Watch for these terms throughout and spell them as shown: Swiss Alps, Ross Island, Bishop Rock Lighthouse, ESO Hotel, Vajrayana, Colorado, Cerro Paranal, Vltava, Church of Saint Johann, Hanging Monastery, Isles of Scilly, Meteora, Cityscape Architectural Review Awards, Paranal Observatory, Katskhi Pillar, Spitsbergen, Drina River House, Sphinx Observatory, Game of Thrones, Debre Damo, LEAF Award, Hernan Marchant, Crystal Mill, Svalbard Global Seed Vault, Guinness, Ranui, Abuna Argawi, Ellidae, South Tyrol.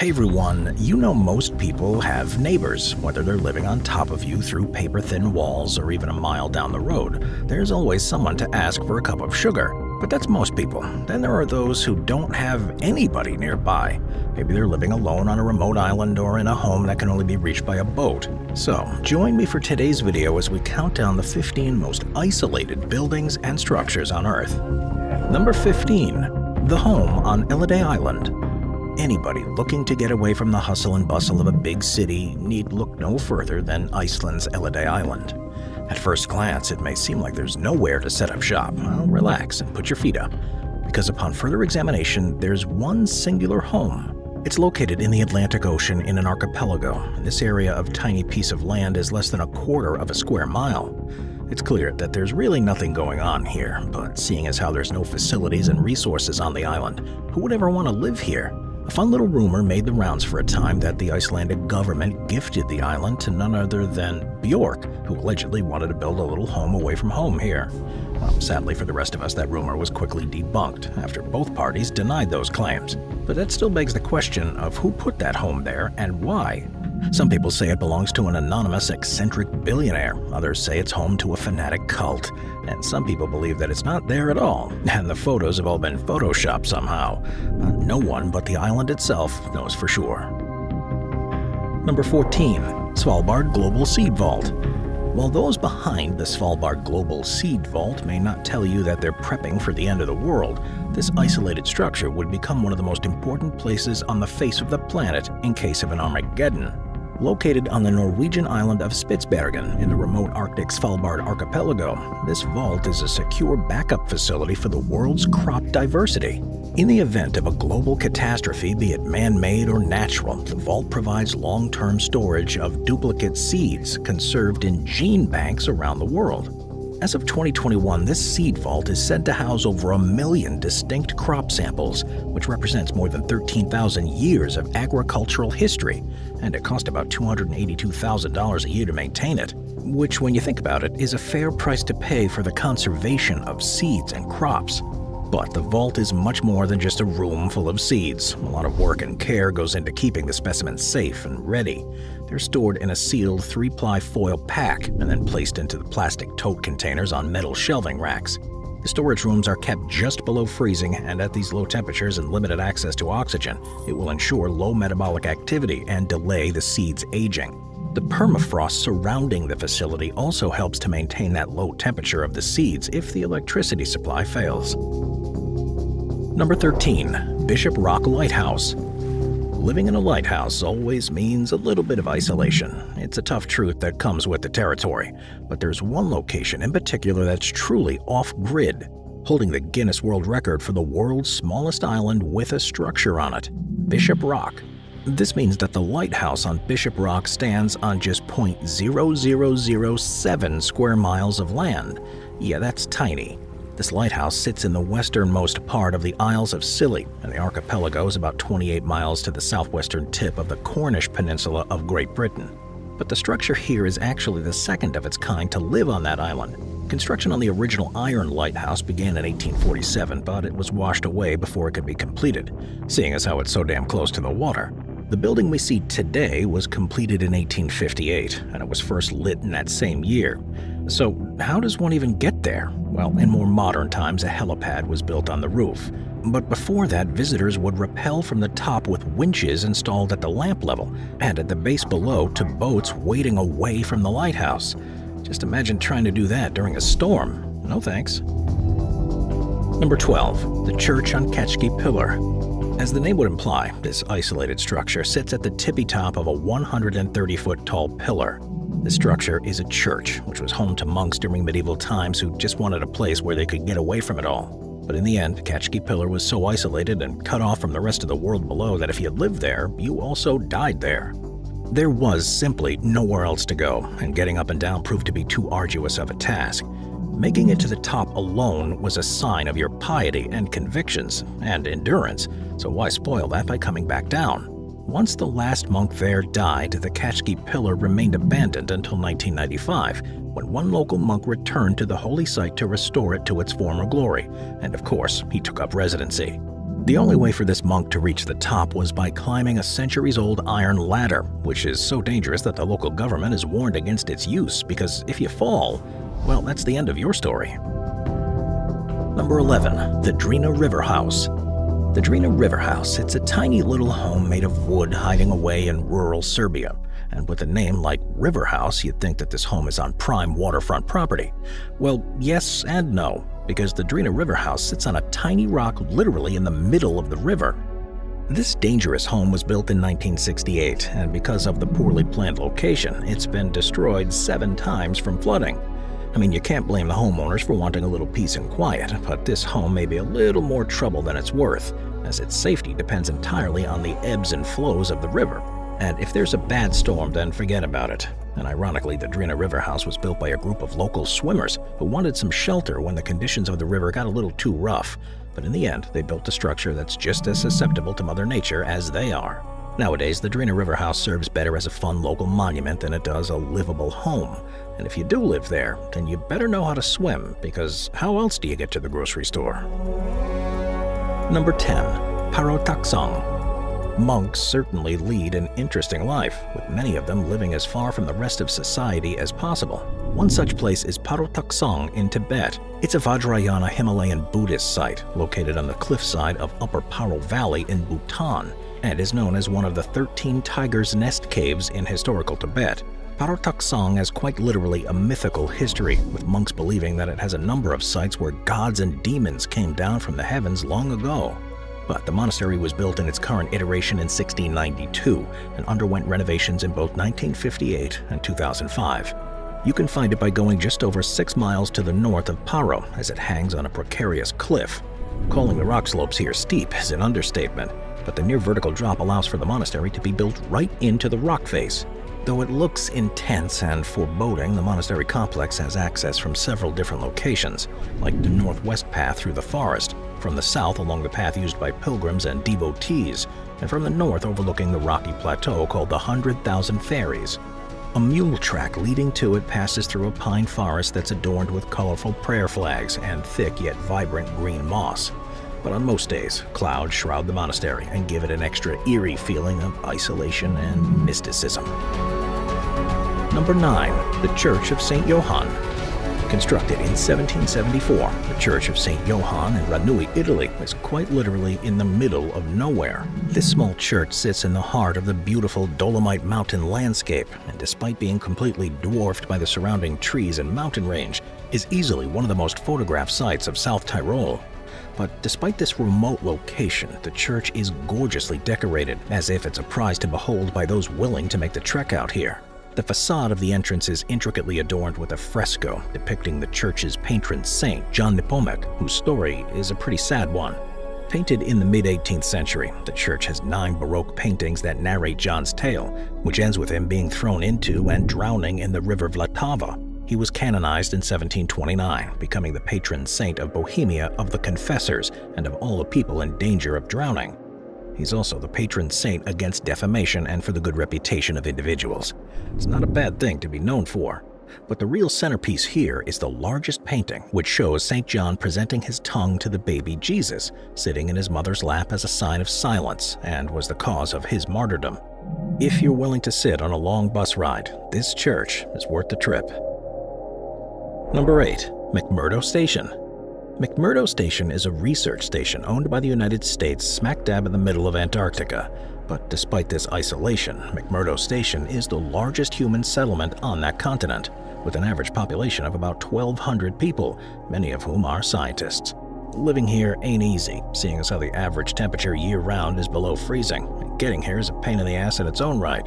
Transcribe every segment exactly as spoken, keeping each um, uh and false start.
Hey everyone, you know most people have neighbors. Whether they're living on top of you through paper-thin walls or even a mile down the road, there's always someone to ask for a cup of sugar. But that's most people. Then there are those who don't have anybody nearby. Maybe they're living alone on a remote island or in a home that can only be reached by a boat. So, join me for today's video as we count down the fifteen most isolated buildings and structures on Earth. Number fifteen. The home on Ellidae Island. Anybody looking to get away from the hustle and bustle of a big city need look no further than Iceland's Ellidae Island. At first glance, it may seem like there's nowhere to set up shop. Well, relax and put your feet up, because upon further examination, there's one singular home. It's located in the Atlantic Ocean in an archipelago, and this area of tiny piece of land is less than a quarter of a square mile. It's clear that there's really nothing going on here, but seeing as how there's no facilities and resources on the island, who would ever want to live here? A fun little rumor made the rounds for a time that the Icelandic government gifted the island to none other than Björk, who allegedly wanted to build a little home away from home here. Well, sadly for the rest of us, that rumor was quickly debunked after both parties denied those claims. But that still begs the question of who put that home there and why. Some people say it belongs to an anonymous, eccentric billionaire. Others say it's home to a fanatic cult. And some people believe that it's not there at all, and the photos have all been photoshopped somehow. No one but the island itself knows for sure. Number fourteen. Svalbard Global Seed Vault. While those behind the Svalbard Global Seed Vault may not tell you that they're prepping for the end of the world, this isolated structure would become one of the most important places on the face of the planet in case of an Armageddon. Located on the Norwegian island of Spitsbergen in the remote Arctic Svalbard archipelago, this vault is a secure backup facility for the world's crop diversity. In the event of a global catastrophe, be it man-made or natural, the vault provides long-term storage of duplicate seeds conserved in gene banks around the world. As of twenty twenty-one, this seed vault is said to house over a million distinct crop samples, which represents more than thirteen thousand years of agricultural history, and it cost about two hundred eighty-two thousand dollars a year to maintain it, which, when you think about it, is a fair price to pay for the conservation of seeds and crops. But the vault is much more than just a room full of seeds. A lot of work and care goes into keeping the specimens safe and ready. They're stored in a sealed three-ply foil pack and then placed into the plastic tote containers on metal shelving racks. The storage rooms are kept just below freezing, and at these low temperatures and limited access to oxygen, it will ensure low metabolic activity and delay the seeds aging. The permafrost surrounding the facility also helps to maintain that low temperature of the seeds if the electricity supply fails. Number thirteen. Bishop Rock Lighthouse. Living in a lighthouse always means a little bit of isolation. It's a tough truth that comes with the territory, but there's one location in particular that's truly off-grid, holding the Guinness World Record for the world's smallest island with a structure on it, Bishop Rock. This means that the lighthouse on Bishop Rock stands on just zero point zero zero zero seven square miles of land. Yeah, that's tiny. This lighthouse sits in the westernmost part of the Isles of Scilly, and the archipelago is about twenty-eight miles to the southwestern tip of the Cornish Peninsula of Great Britain. But the structure here is actually the second of its kind to live on that island. Construction on the original iron lighthouse began in eighteen forty-seven, but it was washed away before it could be completed, seeing as how it's so damn close to the water. The building we see today was completed in eighteen fifty-eight, and it was first lit in that same year. So how does one even get there? Well, in more modern times, a helipad was built on the roof. But before that, visitors would rappel from the top with winches installed at the lamp level and at the base below to boats wading away from the lighthouse. Just imagine trying to do that during a storm. No thanks. Number twelve. The Church on Katskhi Pillar. As the name would imply, this isolated structure sits at the tippy top of a one hundred thirty foot tall pillar. The structure is a church, which was home to monks during medieval times who just wanted a place where they could get away from it all. But in the end, Katskhi Pillar was so isolated and cut off from the rest of the world below that if you lived there, you also died there. There was simply nowhere else to go, and getting up and down proved to be too arduous of a task. Making it to the top alone was a sign of your piety and convictions and endurance, so why spoil that by coming back down? Once the last monk there died, the Katskhi Pillar remained abandoned until nineteen ninety-five, when one local monk returned to the holy site to restore it to its former glory, and of course, he took up residency. The only way for this monk to reach the top was by climbing a centuries-old iron ladder, which is so dangerous that the local government is warned against its use, because if you fall, well, that's the end of your story. Number eleven. The Drina River House. The Drina River House, it's a tiny little home made of wood hiding away in rural Serbia. And with a name like River House, you'd think that this home is on prime waterfront property. Well, yes and no, because the Drina River House sits on a tiny rock literally in the middle of the river. This dangerous home was built in nineteen sixty-eight, and because of the poorly planned location, it's been destroyed seven times from flooding. I mean, you can't blame the homeowners for wanting a little peace and quiet, but this home may be a little more trouble than it's worth, as its safety depends entirely on the ebbs and flows of the river. And if there's a bad storm, then forget about it. And ironically, the Drina River House was built by a group of local swimmers who wanted some shelter when the conditions of the river got a little too rough. But in the end, they built a structure that's just as susceptible to Mother Nature as they are. Nowadays, the Drina River House serves better as a fun local monument than it does a livable home. And if you do live there, then you better know how to swim, because how else do you get to the grocery store? Number ten. Paro Taktsang. Monks certainly lead an interesting life, with many of them living as far from the rest of society as possible. One such place is Paro Taktsang in Tibet. It's a Vajrayana Himalayan Buddhist site located on the cliffside of Upper Paro Valley in Bhutan, and is known as one of the thirteen Tiger's Nest Caves in historical Tibet. Paro Taktsang has quite literally a mythical history, with monks believing that it has a number of sites where gods and demons came down from the heavens long ago. But the monastery was built in its current iteration in sixteen ninety-two and underwent renovations in both nineteen fifty-eight and two thousand five. You can find it by going just over six miles to the north of Paro, as it hangs on a precarious cliff. Calling the rock slopes here steep is an understatement, but the near vertical drop allows for the monastery to be built right into the rock face. Though it looks intense and foreboding, the monastery complex has access from several different locations, like the northwest path through the forest, from the south along the path used by pilgrims and devotees, and from the north overlooking the rocky plateau called the Hundred Thousand Fairies. A mule track leading to it passes through a pine forest that's adorned with colorful prayer flags and thick yet vibrant green moss. But on most days, clouds shroud the monastery and give it an extra eerie feeling of isolation and mysticism. Number nine. The Church of Saint Johann. Constructed in seventeen seventy-four, the Church of Saint Johann in Ranui, Italy, is quite literally in the middle of nowhere. This small church sits in the heart of the beautiful Dolomite mountain landscape, and despite being completely dwarfed by the surrounding trees and mountain range, is easily one of the most photographed sites of South Tyrol. But despite this remote location, the church is gorgeously decorated, as if it's a prize to behold by those willing to make the trek out here. The facade of the entrance is intricately adorned with a fresco depicting the church's patron saint, John Nepomuk, whose story is a pretty sad one. Painted in the mid eighteenth century, the church has nine Baroque paintings that narrate John's tale, which ends with him being thrown into and drowning in the river Vltava. He was canonized in seventeen twenty-nine, becoming the patron saint of Bohemia, of the confessors, and of all the people in danger of drowning. He's also the patron saint against defamation and for the good reputation of individuals. It's not a bad thing to be known for. But the real centerpiece here is the largest painting, which shows Saint John presenting his tongue to the baby Jesus, sitting in his mother's lap as a sign of silence, and was the cause of his martyrdom. If you're willing to sit on a long bus ride, this church is worth the trip. Number eight. McMurdo Station. McMurdo Station is a research station owned by the United States smack dab in the middle of Antarctica. But despite this isolation, McMurdo Station is the largest human settlement on that continent, with an average population of about twelve hundred people, many of whom are scientists. Living here ain't easy, seeing as how the average temperature year-round is below freezing, and getting here is a pain in the ass in its own right.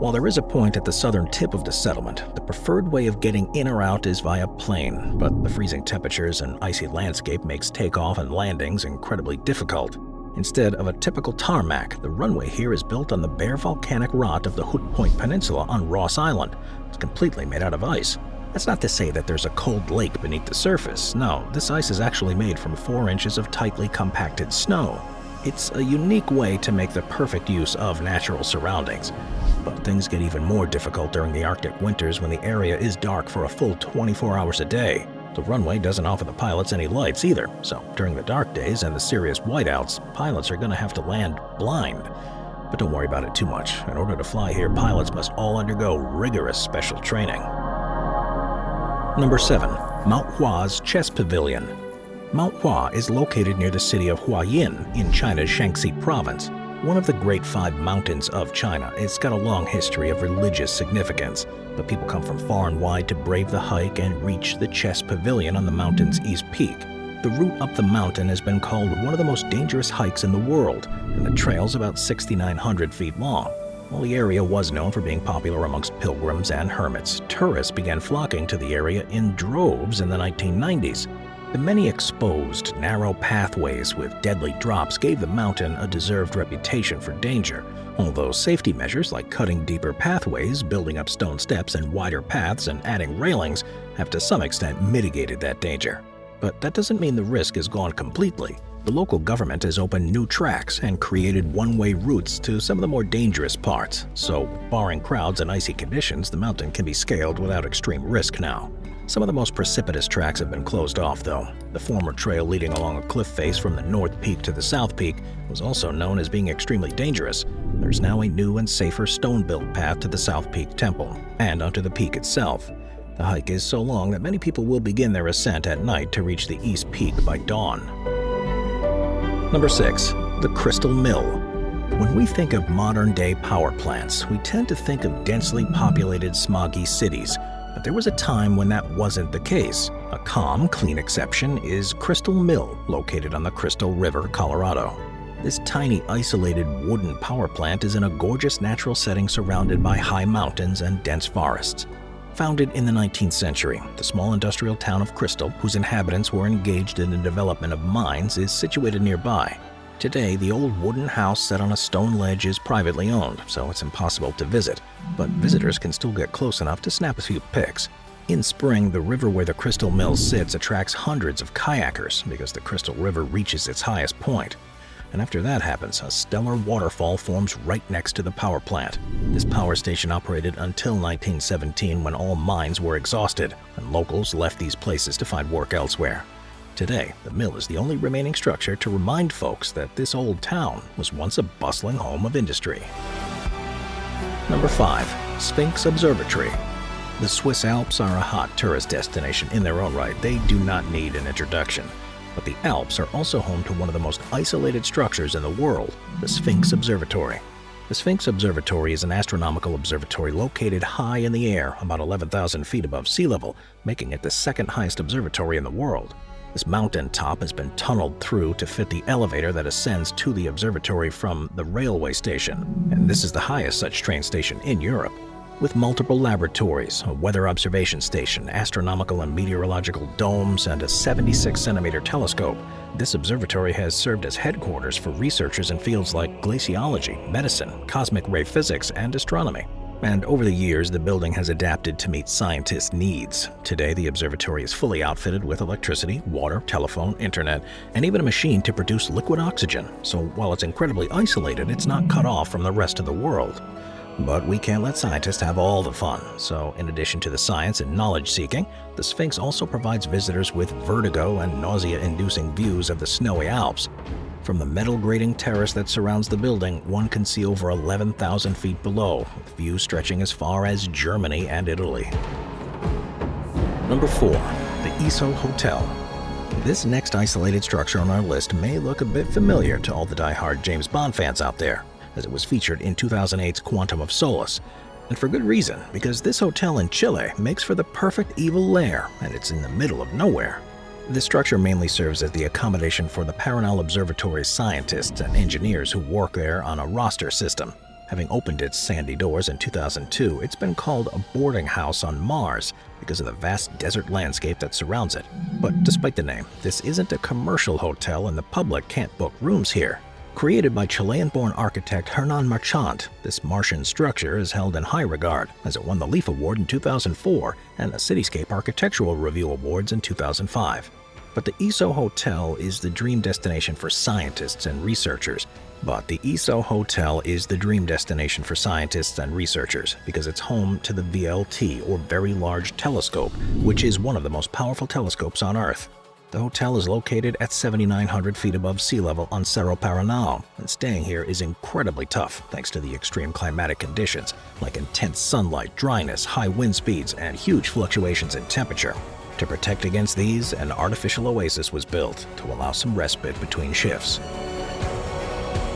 While there is a point at the southern tip of the settlement, the preferred way of getting in or out is via plane, but the freezing temperatures and icy landscape makes takeoff and landings incredibly difficult. Instead of a typical tarmac, the runway here is built on the bare volcanic rock of the Hood Point Peninsula on Ross Island. It's completely made out of ice. That's not to say that there's a cold lake beneath the surface. No, this ice is actually made from four inches of tightly compacted snow. It's a unique way to make the perfect use of natural surroundings. But things get even more difficult during the Arctic winters, when the area is dark for a full twenty-four hours a day. The runway doesn't offer the pilots any lights either, so during the dark days and the serious whiteouts, pilots are going to have to land blind. But don't worry about it too much. In order to fly here, pilots must all undergo rigorous special training. Number seven. Mount Hua's Chess Pavilion. Mount Hua is located near the city of Huayin in China's Shaanxi province. One of the Great Five Mountains of China, it's got a long history of religious significance, but people come from far and wide to brave the hike and reach the Chess Pavilion on the mountain's east peak. The route up the mountain has been called one of the most dangerous hikes in the world, and the trail's about six thousand nine hundred feet long. While the area was known for being popular amongst pilgrims and hermits, tourists began flocking to the area in droves in the nineteen nineties. The many exposed, narrow pathways with deadly drops gave the mountain a deserved reputation for danger, although safety measures like cutting deeper pathways, building up stone steps and wider paths, and adding railings have to some extent mitigated that danger. But that doesn't mean the risk is gone completely. The local government has opened new tracks and created one-way routes to some of the more dangerous parts, so barring crowds and icy conditions, the mountain can be scaled without extreme risk now. Some of the most precipitous tracks have been closed off, though. The former trail leading along a cliff face from the north peak to the south peak was also known as being extremely dangerous. There's now a new and safer stone-built path to the South Peak Temple and onto the peak itself. The hike is so long that many people will begin their ascent at night to reach the east peak by dawn. Number six. The Crystal Mill. When we think of modern-day power plants, we tend to think of densely populated, smoggy cities. But there was a time when that wasn't the case. A calm, clean exception is Crystal Mill, located on the Crystal River, Colorado. This tiny, isolated wooden power plant is in a gorgeous natural setting surrounded by high mountains and dense forests. Founded in the nineteenth century, the small industrial town of Crystal, whose inhabitants were engaged in the development of mines, is situated nearby. Today, the old wooden house set on a stone ledge is privately owned, so it's impossible to visit, but visitors can still get close enough to snap a few pics. In spring, the river where the Crystal Mill sits attracts hundreds of kayakers because the Crystal River reaches its highest point. And after that happens, a stellar waterfall forms right next to the power plant. This power station operated until nineteen seventeen when all mines were exhausted and locals left these places to find work elsewhere. Today, the mill is the only remaining structure to remind folks that this old town was once a bustling home of industry. Number five. Sphinx Observatory. The Swiss Alps are a hot tourist destination in their own right. They do not need an introduction. But the Alps are also home to one of the most isolated structures in the world, the Sphinx Observatory. The Sphinx Observatory is an astronomical observatory located high in the air, about eleven thousand feet above sea level, making it the second highest observatory in the world. This mountain top has been tunneled through to fit the elevator that ascends to the observatory from the railway station, and this is the highest such train station in Europe. With multiple laboratories, a weather observation station, astronomical and meteorological domes, and a seventy-six centimeter telescope, this observatory has served as headquarters for researchers in fields like glaciology, medicine, cosmic ray physics, and astronomy. And over the years, the building has adapted to meet scientists' needs. Today, the observatory is fully outfitted with electricity, water, telephone, internet, and even a machine to produce liquid oxygen. So while it's incredibly isolated, it's not cut off from the rest of the world. But we can't let scientists have all the fun. So in addition to the science and knowledge-seeking, the Sphinx also provides visitors with vertigo and nausea-inducing views of the snowy Alps. From the metal-grating terrace that surrounds the building, one can see over eleven thousand feet below, with views stretching as far as Germany and Italy. Number four. The E S O Hotel. This next isolated structure on our list may look a bit familiar to all the die-hard James Bond fans out there, as it was featured in two thousand eight's Quantum of Solace. And for good reason, because this hotel in Chile makes for the perfect evil lair, and it's in the middle of nowhere. This structure mainly serves as the accommodation for the Paranal Observatory scientists and engineers who work there on a roster system. Having opened its sandy doors in two thousand two, it's been called a boarding house on Mars because of the vast desert landscape that surrounds it. But despite the name, this isn't a commercial hotel and the public can't book rooms here. Created by Chilean-born architect Hernan Marchant, this Martian structure is held in high regard, as it won the Leaf Award in two thousand four and the Cityscape Architectural Review Awards in two thousand five. But the E S O Hotel is the dream destination for scientists and researchers. But the E S O Hotel is the dream destination for scientists and researchers because it's home to the V L T, or Very Large Telescope, which is one of the most powerful telescopes on Earth. The hotel is located at seventy-nine hundred feet above sea level on Cerro Paranal, and staying here is incredibly tough thanks to the extreme climatic conditions, like intense sunlight, dryness, high wind speeds, and huge fluctuations in temperature. To protect against these, an artificial oasis was built to allow some respite between shifts.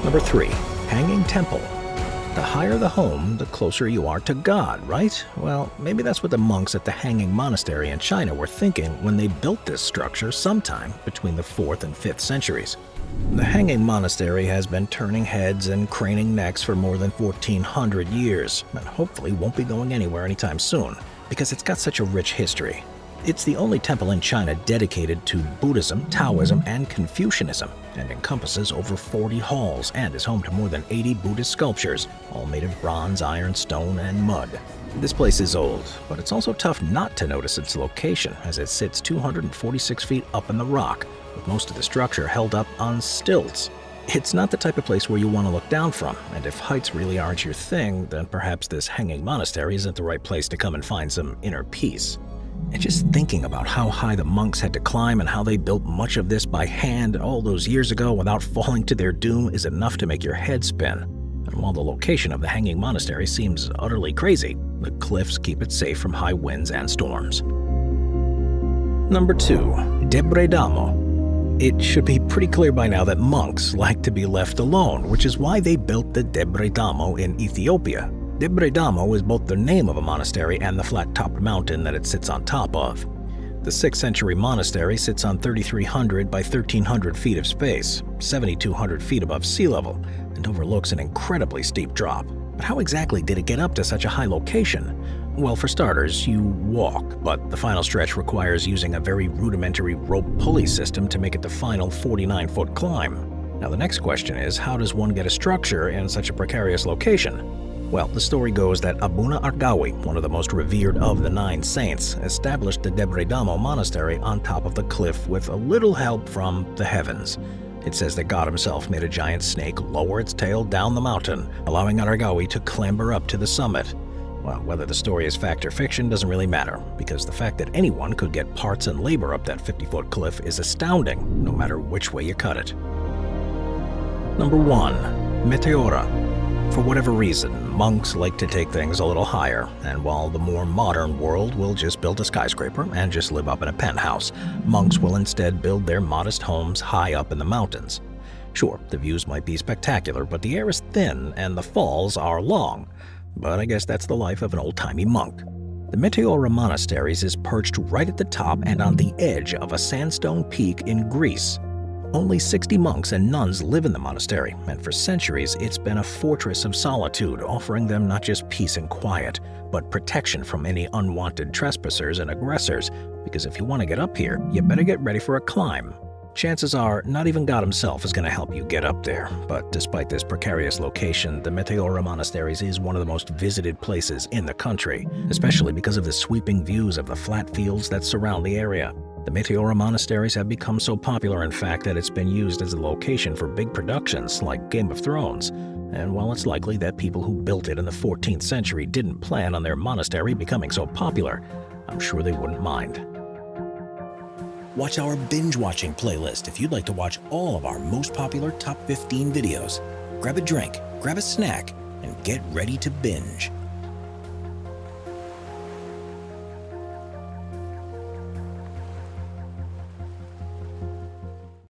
Number three. Hanging Temple. The higher the home, the closer you are to God, right? Well, maybe that's what the monks at the Hanging Monastery in China were thinking when they built this structure sometime between the fourth and fifth centuries. The Hanging Monastery has been turning heads and craning necks for more than fourteen hundred years, and hopefully won't be going anywhere anytime soon, because it's got such a rich history. It's the only temple in China dedicated to Buddhism, Taoism, and Confucianism, and encompasses over forty halls and is home to more than eighty Buddhist sculptures, all made of bronze, iron, stone, and mud. This place is old, but it's also tough not to notice its location, as it sits two hundred forty-six feet up in the rock, with most of the structure held up on stilts. It's not the type of place where you want to look down from, and if heights really aren't your thing, then perhaps this Hanging Monastery isn't the right place to come and find some inner peace. And just thinking about how high the monks had to climb and how they built much of this by hand all those years ago without falling to their doom is enough to make your head spin. And while the location of the Hanging Monastery seems utterly crazy, the cliffs keep it safe from high winds and storms. Number two. Debre Damo. It should be pretty clear by now that monks like to be left alone, which is why they built the Debre Damo in Ethiopia. Debre Damo is both the name of a monastery and the flat-topped mountain that it sits on top of. The sixth century monastery sits on thirty-three hundred by thirteen hundred feet of space, seventy-two hundred feet above sea level, and overlooks an incredibly steep drop. But how exactly did it get up to such a high location? Well, for starters, you walk, but the final stretch requires using a very rudimentary rope pulley system to make it the final forty-nine foot climb. Now the next question is, how does one get a structure in such a precarious location? Well, the story goes that Abuna Argawi, one of the most revered of the Nine Saints, established the Debre Damo Monastery on top of the cliff with a little help from the heavens. It says that God himself made a giant snake lower its tail down the mountain, allowing Argawi to clamber up to the summit. Well, whether the story is fact or fiction doesn't really matter, because the fact that anyone could get parts and labor up that fifty foot cliff is astounding, no matter which way you cut it. Number one. Meteora. For whatever reason, monks like to take things a little higher, and while the more modern world will just build a skyscraper and just live up in a penthouse, monks will instead build their modest homes high up in the mountains. Sure, the views might be spectacular, but the air is thin and the falls are long. But I guess that's the life of an old-timey monk. The Meteora Monasteries is perched right at the top and on the edge of a sandstone peak in Greece. Only sixty monks and nuns live in the monastery, and for centuries it's been a fortress of solitude, offering them not just peace and quiet, but protection from any unwanted trespassers and aggressors, because if you want to get up here, you better get ready for a climb. Chances are, not even God himself is going to help you get up there, but despite this precarious location, the Meteora Monasteries is one of the most visited places in the country, especially because of the sweeping views of the flat fields that surround the area. The Meteora Monasteries have become so popular, in fact, that it's been used as a location for big productions like Game of Thrones. And while it's likely that people who built it in the fourteenth century didn't plan on their monastery becoming so popular, I'm sure they wouldn't mind. Watch our binge-watching playlist if you'd like to watch all of our most popular top fifteen videos. Grab a drink, grab a snack, and get ready to binge.